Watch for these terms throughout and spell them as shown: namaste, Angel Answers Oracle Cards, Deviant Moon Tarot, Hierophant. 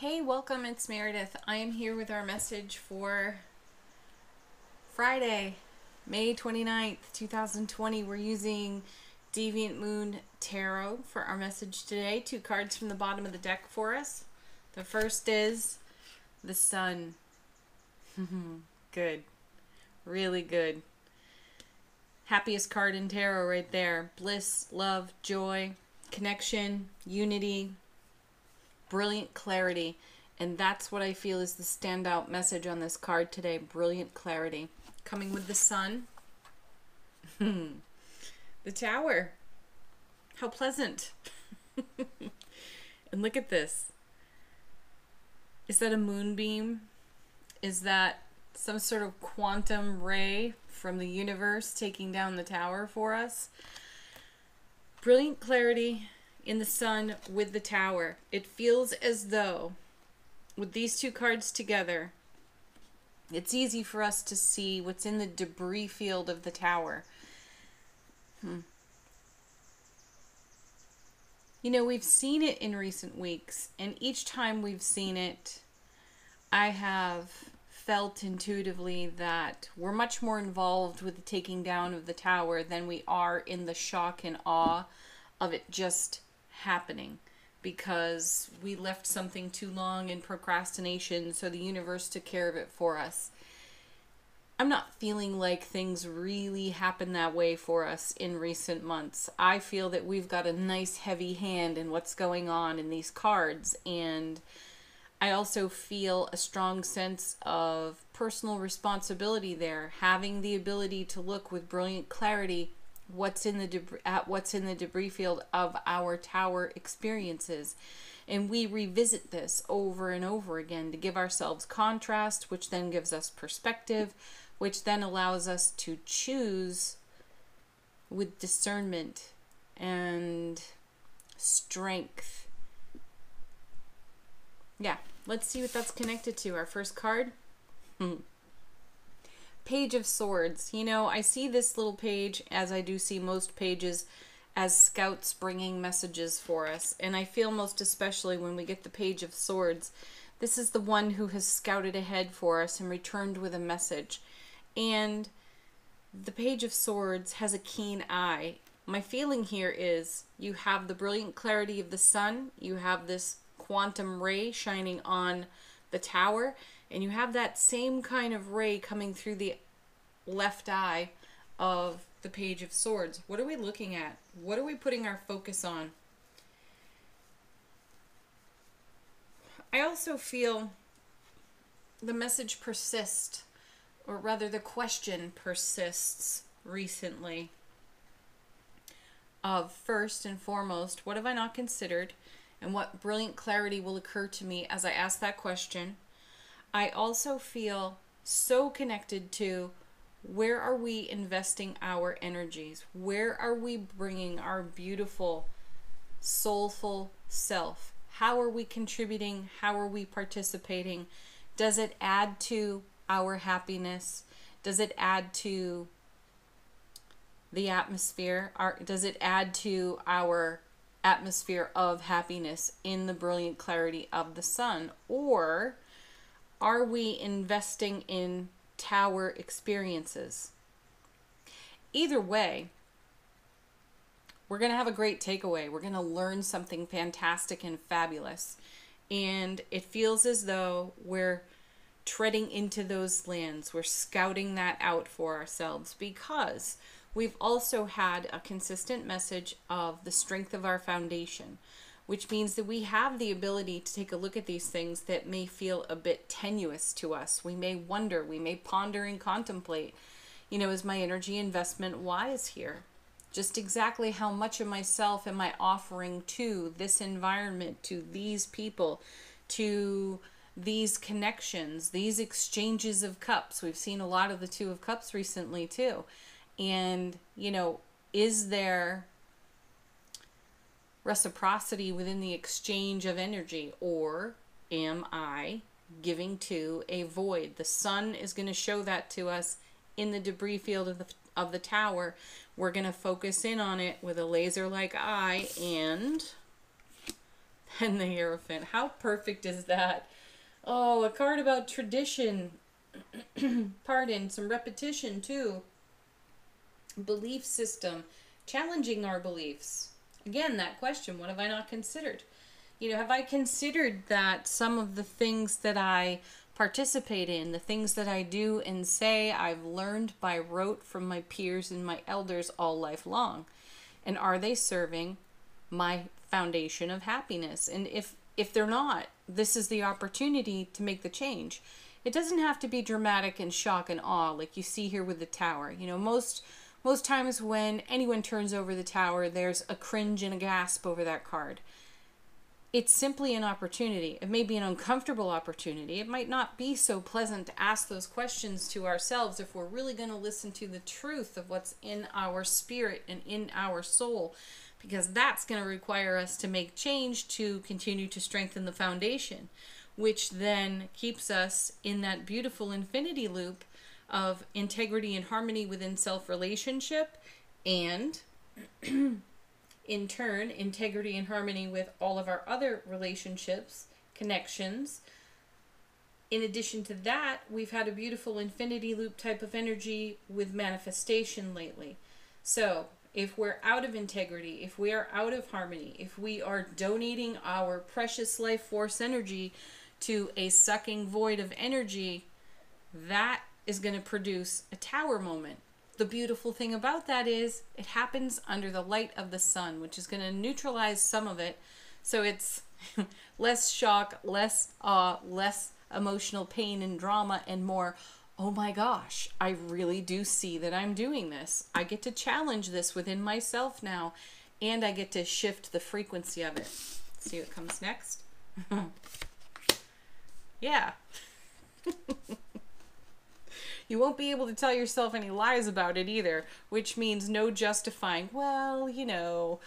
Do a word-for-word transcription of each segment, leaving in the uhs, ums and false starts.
Hey, welcome, it's Meredith. I am here with our message for Friday, May twenty-ninth, two thousand twenty. We're using Deviant Moon Tarot for our message today. Two cards from the bottom of the deck for us. The first is the Sun. Good. Really good. Happiest card in tarot right there. Bliss, love, joy, connection, unity. Brilliant clarity, and that's what I feel is the standout message on this card today. Brilliant clarity. Coming with the Sun. The Tower. How pleasant. And look at this. Is that a moonbeam? Is that some sort of quantum ray from the universe taking down the tower for us? Brilliant clarity. In the Sun with the Tower. It feels as though with these two cards together, it's easy for us to see what's in the debris field of the tower. Hmm. You know, we've seen it in recent weeks, and each time we've seen it, I have felt intuitively that we're much more involved with the taking down of the tower than we are in the shock and awe of it just happening, because we left something too long in procrastination, so the universe took care of it for us. I'm not feeling like things really happen that way for us in recent months. I feel that we've got a nice heavy hand in what's going on in these cards, and I also feel a strong sense of personal responsibility there, having the ability to look with brilliant clarity what's in the debris, at what's in the debris field of our tower experiences. And we revisit this over and over again to give ourselves contrast, which then gives us perspective, which then allows us to choose with discernment and strength. Yeah, let's see what that's connected to. Our first card. Hmm. Page of Swords. You know, I see this little page, as I do see most pages, as scouts bringing messages for us. And I feel most especially when we get the Page of Swords, this is the one who has scouted ahead for us and returned with a message. And the Page of Swords has a keen eye. My feeling here is you have the brilliant clarity of the sun, you have this quantum ray shining on the tower, and you have that same kind of ray coming through the left eye of the Page of Swords. What are we looking at? What are we putting our focus on? I also feel the message persists, or rather the question persists recently. Of first and foremost, what have I not considered? And what brilliant clarity will occur to me as I ask that question? I also feel so connected to where are we investing our energies? Where are we bringing our beautiful, soulful self? How are we contributing? How are we participating? Does it add to our happiness? Does it add to the atmosphere? Does it add to our atmosphere of happiness in the brilliant clarity of the sun? Or are we investing in tower experiences? Either way, we're going to have a great takeaway. We're going to learn something fantastic and fabulous. And it feels as though we're treading into those lands. We're scouting that out for ourselves, because we've also had a consistent message of the strength of our foundation, which means that we have the ability to take a look at these things that may feel a bit tenuous to us. We may wonder, we may ponder and contemplate, you know, is my energy investment wise here? Just exactly how much of myself am I offering to this environment, to these people, to these connections, these exchanges of cups? We've seen a lot of the Two of Cups recently too. And, you know, is there reciprocity within the exchange of energy, or am I giving to a void? The sun is going to show that to us in the debris field of the, of the tower. We're going to focus in on it with a laser-like eye and and the Hierophant. How perfect is that? Oh, a card about tradition. Pardon, some repetition too. Belief system, challenging our beliefs. Again, that question, what have I not considered? You know, have I considered that some of the things that I participate in, the things that I do and say, I've learned by rote from my peers and my elders all life long? And are they serving my foundation of happiness? And if, if they're not, this is the opportunity to make the change. It doesn't have to be dramatic and shock and awe like you see here with the tower. You know, most most times when anyone turns over the tower, there's a cringe and a gasp over that card. It's simply an opportunity. It may be an uncomfortable opportunity. It might not be so pleasant to ask those questions to ourselves if we're really going to listen to the truth of what's in our spirit and in our soul, because that's going to require us to make change to continue to strengthen the foundation, which then keeps us in that beautiful infinity loop of integrity and harmony within self-relationship and in turn, integrity and harmony with all of our other relationships, connections. In addition to that, we've had a beautiful infinity loop type of energy with manifestation lately. So if we're out of integrity, if we are out of harmony, if we are donating our precious life force energy to a sucking void of energy, that is going to produce a tower moment. The beautiful thing about that is it happens under the light of the sun, which is going to neutralize some of it. So it's less shock, less awe, less emotional pain and drama, and more, oh my gosh, I really do see that I'm doing this. I get to challenge this within myself now, and I get to shift the frequency of it. See what comes next? Yeah. You won't be able to tell yourself any lies about it either, which means no justifying. Well, you know,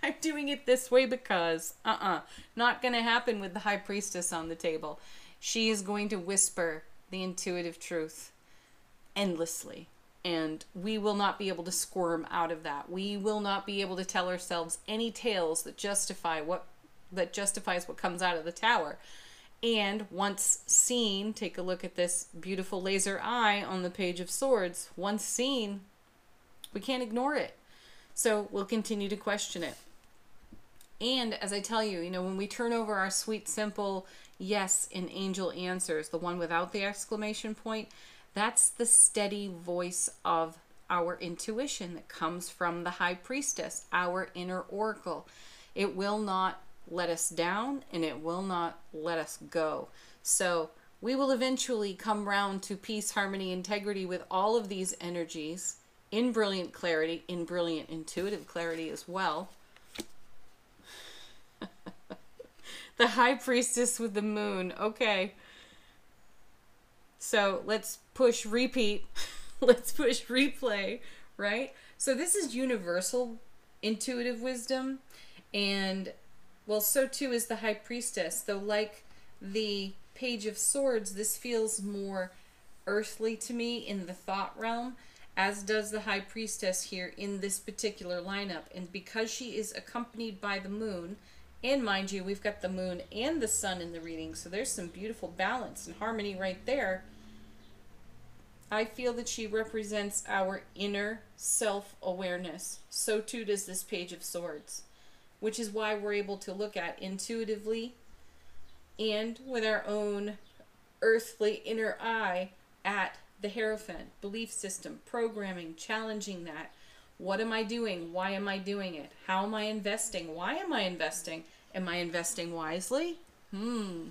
I'm doing it this way because, uh-uh, not going to happen with the High Priestess on the table. She is going to whisper the intuitive truth endlessly, and we will not be able to squirm out of that. We will not be able to tell ourselves any tales that justify what, that justifies what comes out of the tower. And once seen, take a look at this beautiful laser eye on the Page of Swords. Once seen, we can't ignore it. So we'll continue to question it. And as I tell you, you know, when we turn over our sweet, simple yes in Angel Answers, the one without the exclamation point, that's the steady voice of our intuition that comes from the High Priestess, our inner oracle. It will not let us down, and it will not let us go. So we will eventually come round to peace, harmony, integrity with all of these energies in brilliant clarity, in brilliant intuitive clarity as well. The High Priestess with the moon. Okay. So let's push repeat. Let's push replay, right? So this is universal intuitive wisdom, and well, so too is the High Priestess, though like the Page of Swords, this feels more earthly to me in the thought realm, as does the High Priestess here in this particular lineup. And because she is accompanied by the moon, and mind you, we've got the moon and the sun in the reading, so there's some beautiful balance and harmony right there. I feel that she represents our inner self-awareness. So too does this Page of Swords, which is why we're able to look at intuitively and with our own earthly inner eye at the Hierophant, belief system, programming, challenging that. What am I doing? Why am I doing it? How am I investing? Why am I investing? Am I investing wisely? Hmm.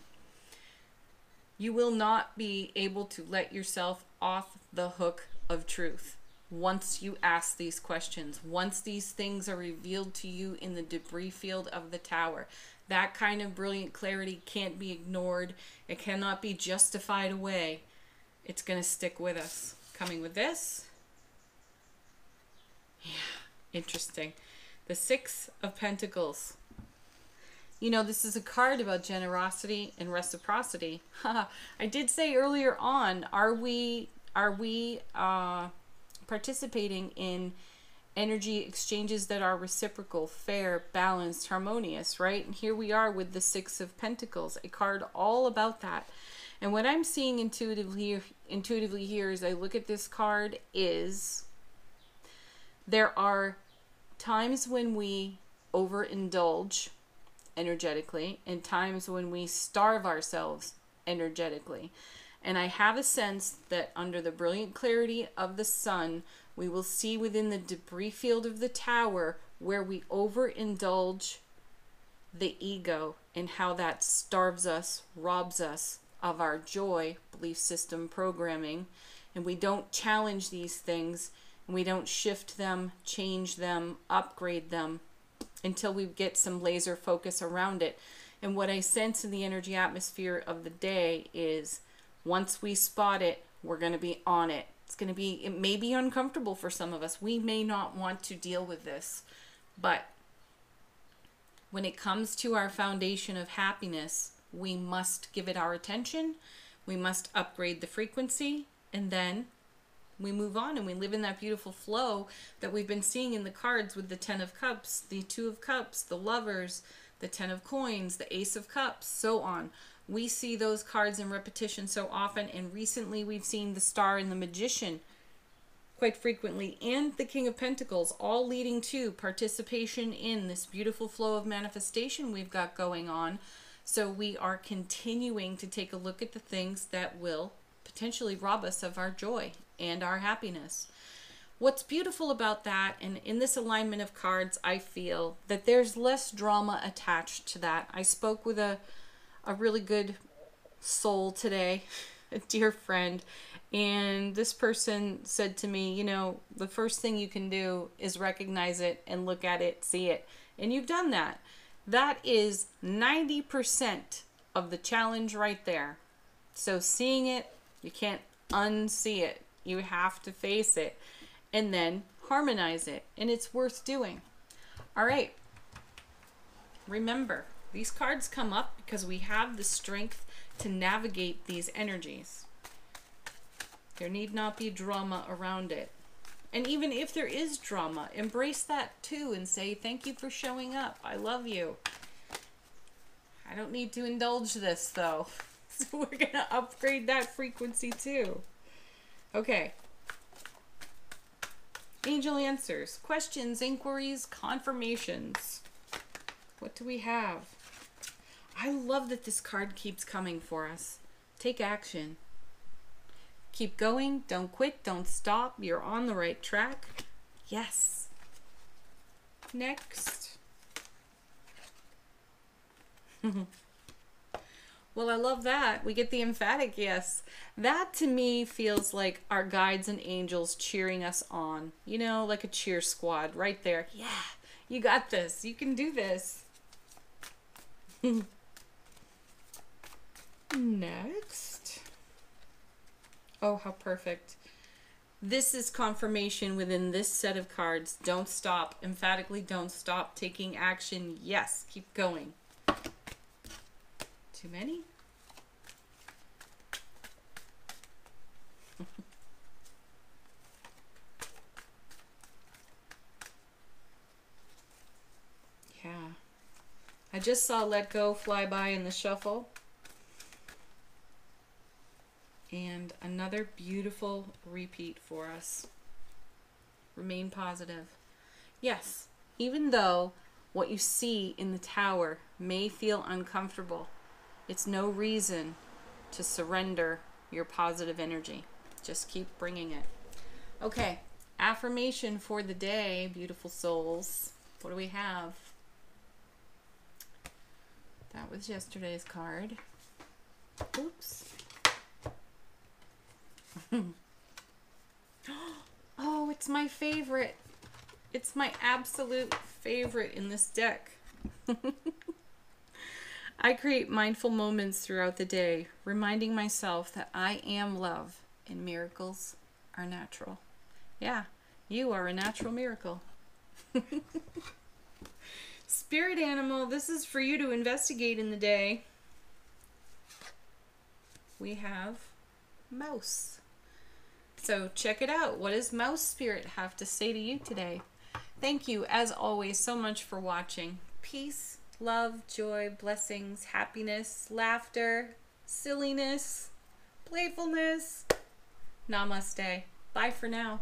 You will not be able to let yourself off the hook of truth. Once you ask these questions, once these things are revealed to you in the debris field of the tower, that kind of brilliant clarity can't be ignored. It cannot be justified away. It's going to stick with us. Coming with this. Yeah, interesting. The Six of Pentacles. You know, this is a card about generosity and reciprocity. I did say earlier on, are we, are we, uh, participating in energy exchanges that are reciprocal, fair, balanced, harmonious, right? And here we are with the Six of Pentacles, a card all about that. And what I'm seeing intuitively, intuitively here as I look at this card is there are times when we overindulge energetically and times when we starve ourselves energetically. And I have a sense that under the brilliant clarity of the sun, we will see within the debris field of the tower where we overindulge the ego and how that starves us, robs us of our joy, belief system programming. And we don't challenge these things. And we don't shift them, change them, upgrade them until we get some laser focus around it. And what I sense in the energy atmosphere of the day is, once we spot it, we're going to be on it. It's going to be, it may be uncomfortable for some of us. We may not want to deal with this, but when it comes to our foundation of happiness, we must give it our attention. We must upgrade the frequency, and then we move on and we live in that beautiful flow that we've been seeing in the cards with the Ten of Cups, the Two of Cups, the Lovers, the Ten of Coins, the Ace of Cups, so on. We see those cards in repetition so often, and recently we've seen the Star and the Magician quite frequently, and the King of Pentacles, all leading to participation in this beautiful flow of manifestation we've got going on. So we are continuing to take a look at the things that will potentially rob us of our joy and our happiness. What's beautiful about that, and in this alignment of cards, I feel that there's less drama attached to that. I spoke with a a really good soul today, a dear friend, and this person said to me, you know, the first thing you can do is recognize it and look at it, see it. And you've done that. That is ninety percent of the challenge right there. So seeing it, you can't unsee it. You have to face it and then harmonize it. And it's worth doing. All right. Remember, these cards come up because we have the strength to navigate these energies. There need not be drama around it. And even if there is drama, embrace that too and say, thank you for showing up. I love you. I don't need to indulge this though. So we're going to upgrade that frequency too. Okay. Angel answers, questions, inquiries, confirmations. What do we have? I love that this card keeps coming for us. Take action. Keep going. Don't quit. Don't stop. You're on the right track. Yes. Next. Well, I love that. We get the emphatic yes. That to me feels like our guides and angels cheering us on. You know, like a cheer squad right there. Yeah, you got this. You can do this. Next. Oh, how perfect. This is confirmation within this set of cards. Don't stop. Emphatically, don't stop. Taking action. Yes, keep going. Too many? Yeah. I just saw Let Go fly by in the shuffle. And another beautiful repeat for us. Remain positive. Yes, even though what you see in the tower may feel uncomfortable, it's no reason to surrender your positive energy. Just keep bringing it. Okay, affirmation for the day, beautiful souls. What do we have? That was yesterday's card. Oops. Oh, it's my favorite. It's my absolute favorite in this deck. I create mindful moments throughout the day, reminding myself that I am love and miracles are natural. Yeah, you are a natural miracle. Spirit animal, this is for you to investigate in the day. We have mouse. So check it out. What does mouse spirit have to say to you today? Thank you, as always, so much for watching. Peace, love, joy, blessings, happiness, laughter, silliness, playfulness. Namaste. Bye for now.